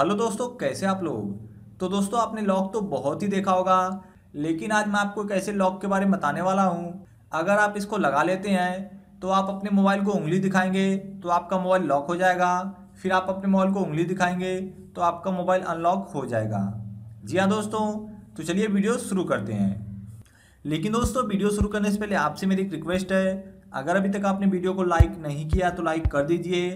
Hello दोस्तों, कैसे आप लोग। तो दोस्तों आपने लॉक तो बहुत ही देखा होगा, लेकिन आज मैं आपको एक ऐसे लॉक के बारे में बताने वाला हूँ। अगर आप इसको लगा लेते हैं तो आप अपने मोबाइल को उंगली दिखाएंगे तो आपका मोबाइल लॉक हो जाएगा। फिर आप अपने मोबाइल को उंगली दिखाएंगे तो आपका मोबाइल अनलॉक हो जाएगा। जी हाँ दोस्तों, तो चलिए वीडियो शुरू करते हैं। लेकिन दोस्तों वीडियो शुरू करने से पहले आपसे मेरी एक रिक्वेस्ट है, अगर अभी तक आपने वीडियो को लाइक नहीं किया तो लाइक कर दीजिए।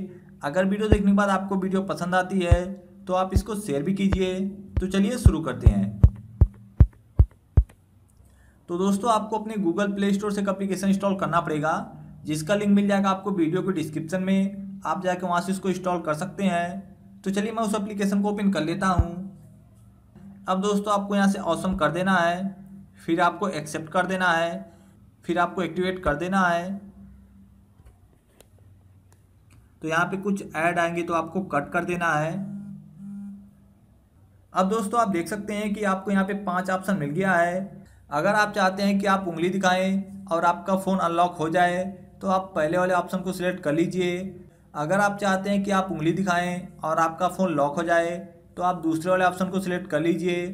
अगर वीडियो देखने के बाद आपको वीडियो पसंद आती है तो आप इसको शेयर भी कीजिए। तो चलिए शुरू करते हैं। तो दोस्तों आपको अपने गूगल प्ले स्टोर से एक एप्लीकेशन इंस्टॉल करना पड़ेगा, जिसका लिंक मिल जाएगा आपको वीडियो के डिस्क्रिप्शन में। आप जाकर वहाँ से इसको इंस्टॉल कर सकते हैं। तो चलिए मैं उस एप्लीकेशन को ओपन कर लेता हूँ। अब दोस्तों आपको यहाँ से ऑसम कर देना है, फिर आपको एक्सेप्ट कर देना है, फिर आपको एक्टिवेट कर देना है। तो यहाँ पे कुछ ऐड आएंगे तो आपको कट कर देना है। अब दोस्तों आप देख सकते हैं कि आपको यहाँ पे 5 ऑप्शन मिल गया है। अगर आप चाहते हैं कि आप उंगली दिखाएं और आपका फ़ोन अनलॉक हो जाए तो आप पहले वाले ऑप्शन को सिलेक्ट कर लीजिए। अगर आप चाहते हैं कि आप उंगली दिखाएं और आपका फ़ोन लॉक हो जाए तो आप दूसरे वाले ऑप्शन को सिलेक्ट कर लीजिए।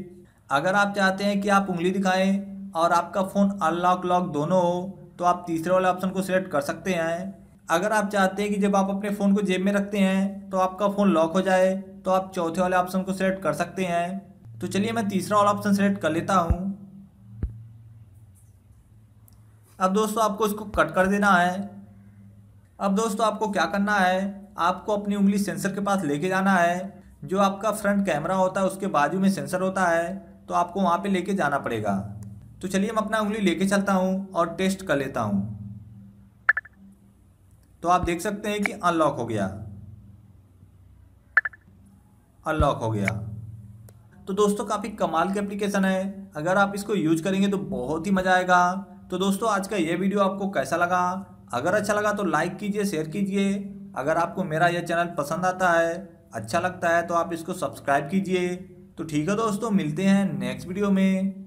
अगर आप चाहते हैं कि आप उंगली दिखाएं और आपका फ़ोन अनलॉक लॉक दोनों हो तो आप तीसरे वाले ऑप्शन को सिलेक्ट कर सकते हैं। अगर आप चाहते हैं कि जब आप अपने फ़ोन को जेब में रखते हैं तो आपका फ़ोन लॉक हो जाए तो आप चौथे वाले ऑप्शन को सिलेक्ट कर सकते हैं। तो चलिए मैं तीसरा वाला ऑप्शन सिलेक्ट कर लेता हूं। अब दोस्तों आपको इसको कट कर देना है। अब दोस्तों आपको क्या करना है, आपको अपनी उंगली सेंसर के पास लेके जाना है। जो आपका फ्रंट कैमरा होता है उसके बाजू में सेंसर होता है, तो आपको वहाँ पे लेके जाना पड़ेगा। तो चलिए मैं अपना उंगली लेके चलता हूँ और टेस्ट कर लेता हूँ। तो आप देख सकते हैं कि अनलॉक हो गया, अनलॉक हो गया। तो दोस्तों काफ़ी कमाल की एप्लीकेशन है, अगर आप इसको यूज करेंगे तो बहुत ही मज़ा आएगा। तो दोस्तों आज का ये वीडियो आपको कैसा लगा, अगर अच्छा लगा तो लाइक कीजिए, शेयर कीजिए। अगर आपको मेरा यह चैनल पसंद आता है, अच्छा लगता है तो आप इसको सब्सक्राइब कीजिए। तो ठीक है दोस्तों, मिलते हैं नेक्स्ट वीडियो में।